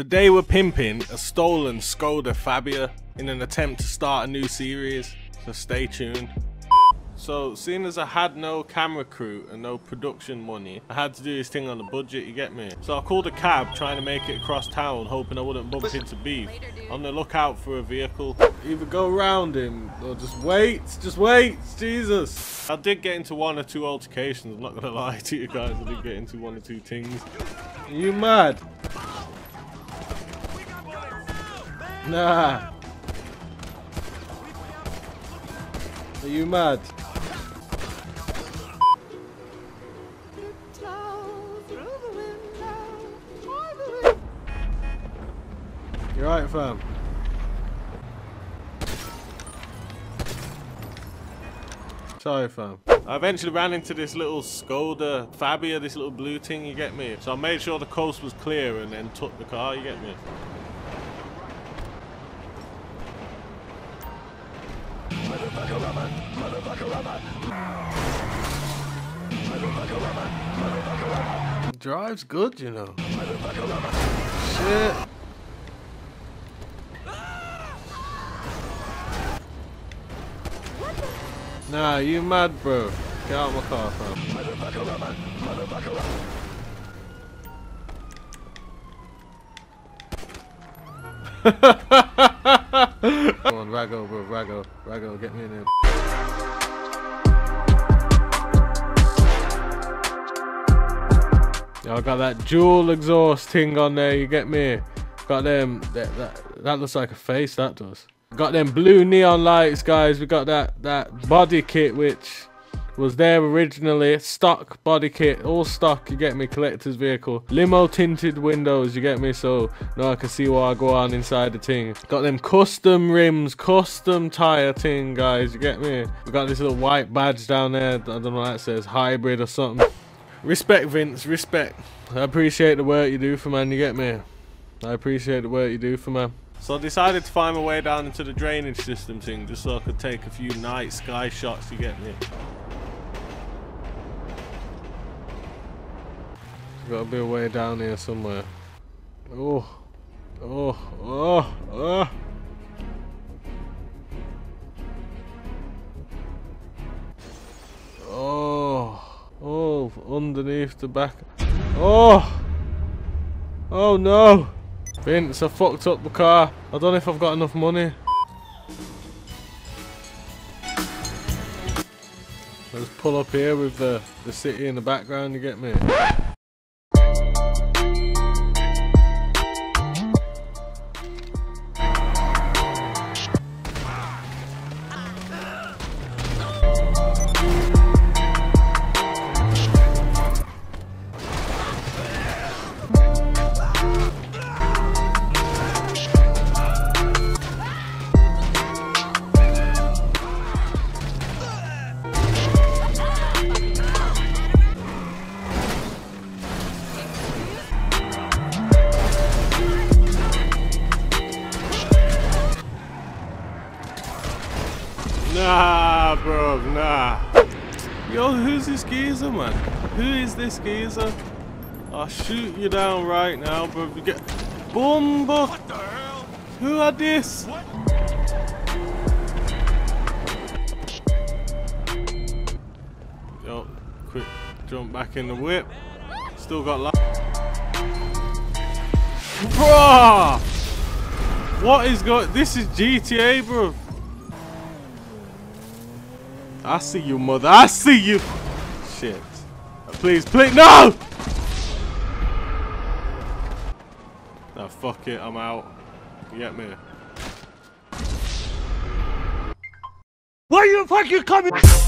Today we're pimping a stolen Skoda Fabia in an attempt to start a new series, so stay tuned. So seeing as I had no camera crew and no production money, I had to do this thing on a budget, you get me? So I called a cab trying to make it across town, hoping I wouldn't bump into Beef. On the lookout for a vehicle. Either go round him or just wait, Jesus. I did get into one or two altercations, I'm not gonna lie to you guys, I did get into one or two things. Are you mad? Nah. Are you mad? You're right, fam. Sorry, fam. I eventually ran into this little Skoda Fabia, this little blue thing, you get me? So I made sure the coast was clear and then took the car, you get me? Drives good, you know. Shit. Nah, you mad, bro. Get out of my car, bro. Come on, Rago, bro. Rago, get me in there. I got that dual exhaust thing on there, you get me? Got them, that looks like a face, that does. Got them blue neon lights, guys. We got that body kit, which was there originally. Stock body kit, all stock, you get me? Collector's vehicle. Limo tinted windows, you get me? So now I can see what I go on inside the thing. Got them custom rims, custom tire thing, guys, you get me? We got this little white badge down there. I don't know what that says, hybrid or something. Respect, Vince, respect. I appreciate the work you do for man, you get me? I appreciate the work you do for man. So I decided to find my way down into the drainage system thing just so I could take a few night sky shots, you get me? Gotta be a way down here somewhere. Oh. Oh, underneath the back. Oh no, Vince, I fucked up the car. I don't know if I've got enough money. Let's pull up here with the city in the background, you get me? Nah, bro, nah. Yo, who's this geezer, man? Who is this geezer? I'll shoot you down right now, bro. Get... Bumbo! What the hell? Who had this? What? Yo, quick jump back in the whip. Still got life. Bruh! What is going... This is GTA, bro. I see you, mother. I see you. Shit. Please. No! Nah, fuck it. I'm out. You get me? Why you fucking coming?